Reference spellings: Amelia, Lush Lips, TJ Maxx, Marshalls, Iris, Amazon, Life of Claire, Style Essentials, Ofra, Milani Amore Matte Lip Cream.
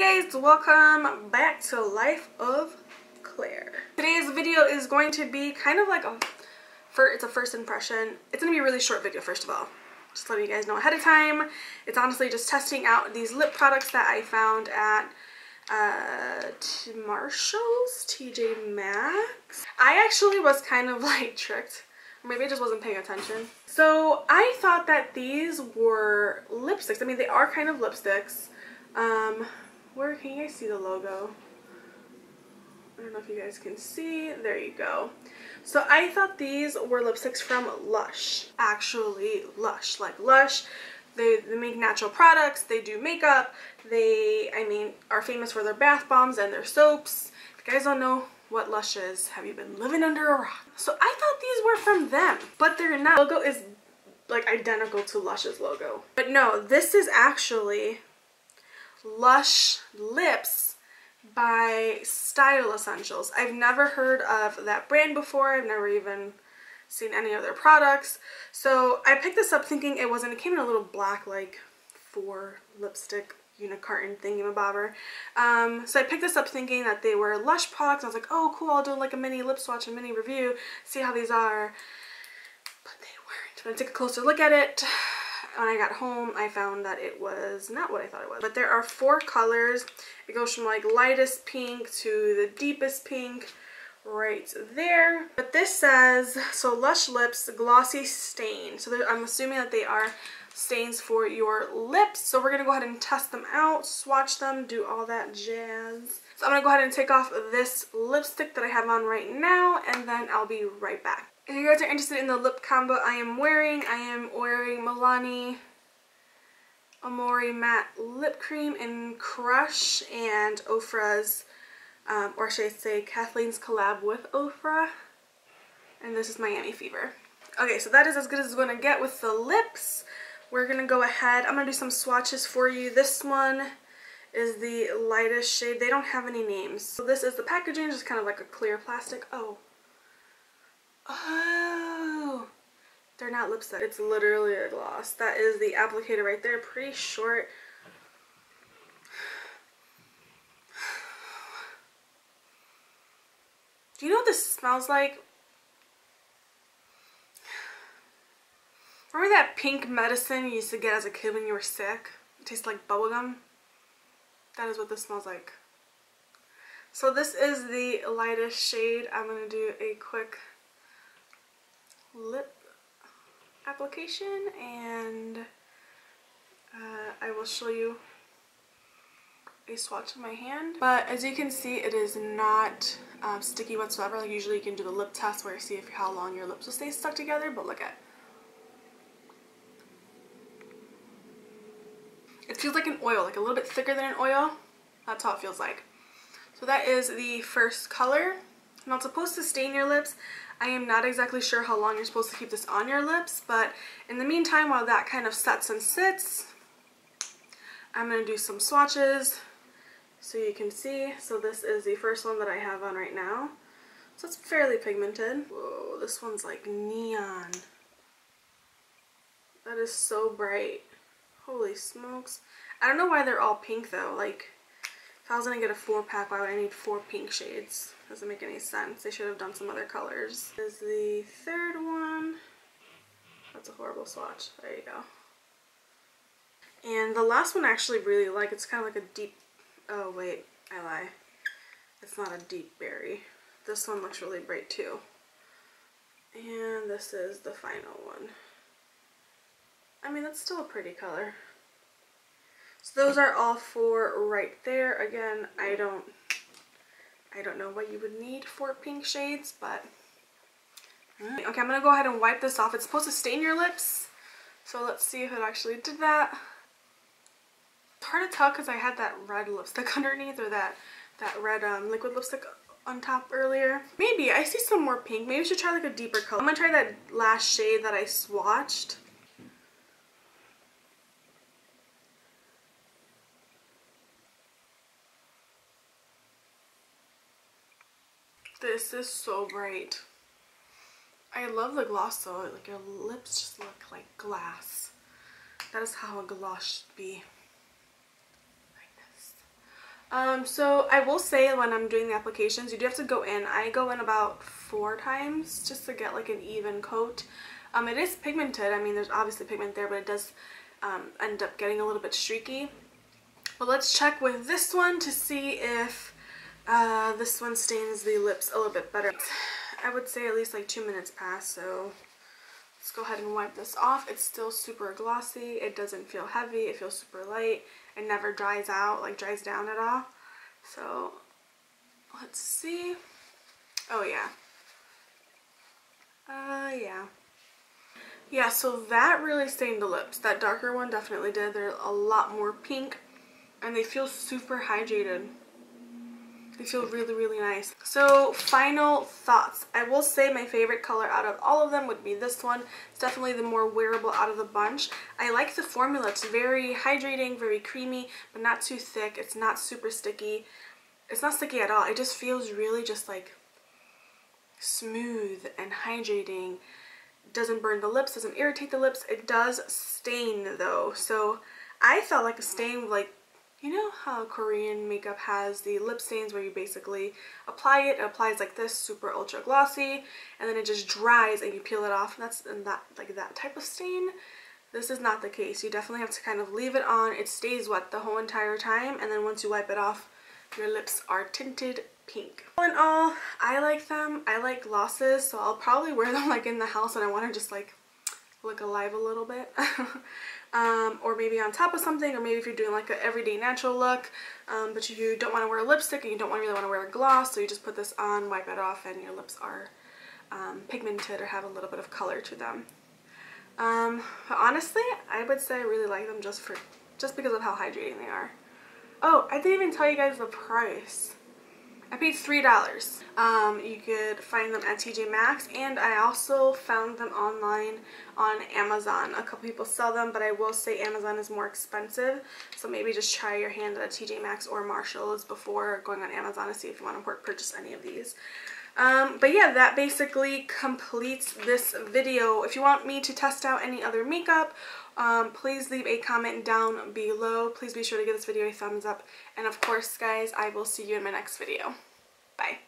Hey guys, welcome back to Life of Claire. Today's video is going to be kind of like a first impression. It's gonna be a really short video. First of all, just letting you guys know ahead of time, it's honestly just testing out these lip products that I found at Marshalls, TJ Maxx. I actually was kind of like tricked. Maybe I just wasn't paying attention. So I thought that these were lipsticks. I mean, they are kind of lipsticks. Where can you guys see the logo? I don't know if you guys can see. There you go. So I thought these were lipsticks from Lush. Actually, Lush. Like Lush. They make natural products. They do makeup. They, I mean, are famous for their bath bombs and their soaps. If you guys don't know what Lush is, have you been living under a rock? So I thought these were from them, but they're not. The logo is like identical to Lush's logo. But no, this is actually Lush Lips by Style Essentials. I've never heard of that brand before. I've never even seen any of their products. So I picked this up thinking it wasn't. It came in a little black, like, 4 lipstick unicarton thingamabobber. So I picked this up thinking that they were Lush products. I was like, oh, cool, I'll do like a mini lip swatch and mini review, see how these are. But they weren't. I'm gonna take a closer look at it. When I got home, I found that it was not what I thought it was. But there are 4 colors. It goes from like lightest pink to the deepest pink right there. But this says, so Lush Lips Glossy Stain. So I'm assuming that they are stains for your lips. So we're going to go ahead and test them out, swatch them, do all that jazz. So I'm going to go ahead and take off this lipstick that I have on right now, and then I'll be right back. If you guys are interested in the lip combo I am wearing Milani Amore Matte Lip Cream in Crush and Ofra's, or should I say Kathleen's collab with Ofra. And this is Miami Fever. Okay, so that is as good as it's going to get with the lips. We're going to go ahead. I'm going to do some swatches for you. This one is the lightest shade. They don't have any names. So this is the packaging, just kind of like a clear plastic. Oh, they're not lipstick. It's literally a gloss. That is the applicator right there. Pretty short. Do you know what this smells like? Remember that pink medicine you used to get as a kid when you were sick? It tastes like bubblegum. That is what this smells like. So this is the lightest shade. I'm going to do a quick lip application, and I will show you a swatch of my hand. But as you can see, it is not sticky whatsoever. Like, usually you can do the lip test where you see how long your lips will stay stuck together, but look at it. It feels like an oil, like a little bit thicker than an oil. That's how it feels like. So that is the first color. Not supposed to stain your lips. I am not exactly sure how long you're supposed to keep this on your lips, but in the meantime, while that kind of sets and sits, I'm going to do some swatches so you can see. So this is the first one that I have on right now. So it's fairly pigmented. Whoa, this one's like neon. That is so bright. Holy smokes. I don't know why they're all pink though. Like, if I was going to get a 4-pack, why would I need 4 pink shades? Doesn't make any sense. They should have done some other colors. This is the third one. That's a horrible swatch. There you go. And the last one I actually really like. It's kind of like a deep... Oh, wait. I lie. It's not a deep berry. This one looks really bright, too. And this is the final one. I mean, that's still a pretty color. So those are all 4 right there. Again, I don't know what you would need for pink shades, but... Okay, I'm going to go ahead and wipe this off. It's supposed to stain your lips, so let's see if it actually did that. It's hard to tell because I had that red lipstick underneath, or that red liquid lipstick on top earlier. Maybe. I see some more pink. Maybe I should try like a deeper color. I'm going to try that last shade that I swatched. This is so bright. I love the gloss though. Like, your lips just look like glass. That is how a gloss should be. Like this. So I will say when I'm doing the applications, you do have to go in. I go in about 4 times just to get like an even coat. It is pigmented. I mean, there's obviously pigment there, but it does end up getting a little bit streaky. But let's check with this one to see if this one stains the lips a little bit better. I would say at least like 2 minutes passed, so let's go ahead and wipe this off. It's still super glossy. It doesn't feel heavy. It feels super light. It never dries out, like dries down at all. So let's see. Oh yeah. Yeah, so that really stained the lips. That darker one definitely did. They're a lot more pink and they feel super hydrated. They feel really, really nice. So final thoughts. I will say my favorite color out of all of them would be this one. It's definitely the more wearable out of the bunch. I like the formula. It's very hydrating, very creamy, but not too thick. It's not super sticky. It's not sticky at all. It just feels really just like smooth and hydrating. It doesn't burn the lips, doesn't irritate the lips. It does stain though. So I felt like a stain, like, you know how Korean makeup has the lip stains where you basically apply it, it applies like this, super ultra glossy, and then it just dries and you peel it off, and that's like that type of stain. This is not the case. You definitely have to kind of leave it on. It stays wet the whole entire time, and then once you wipe it off, your lips are tinted pink. All in all, I like them. I like glosses, so I'll probably wear them like in the house and I want to just like look alive a little bit. Or maybe on top of something, or maybe if you're doing like an everyday natural look, but you don't want to wear a lipstick and you don't really want to wear a gloss, so you just put this on, wipe it off, and your lips are pigmented or have a little bit of color to them. But honestly, I would say I really like them just because of how hydrating they are. Oh, I didn't even tell you guys the price. I paid $3. You could find them at TJ Maxx, and I also found them online on Amazon. A couple people sell them, but I will say Amazon is more expensive, so maybe just try your hand at TJ Maxx or Marshalls before going on Amazon to see if you want to purchase any of these. But yeah, that basically completes this video. If you want me to test out any other makeup, please leave a comment down below. Please be sure to give this video a thumbs up. And of course, guys, I will see you in my next video. Bye.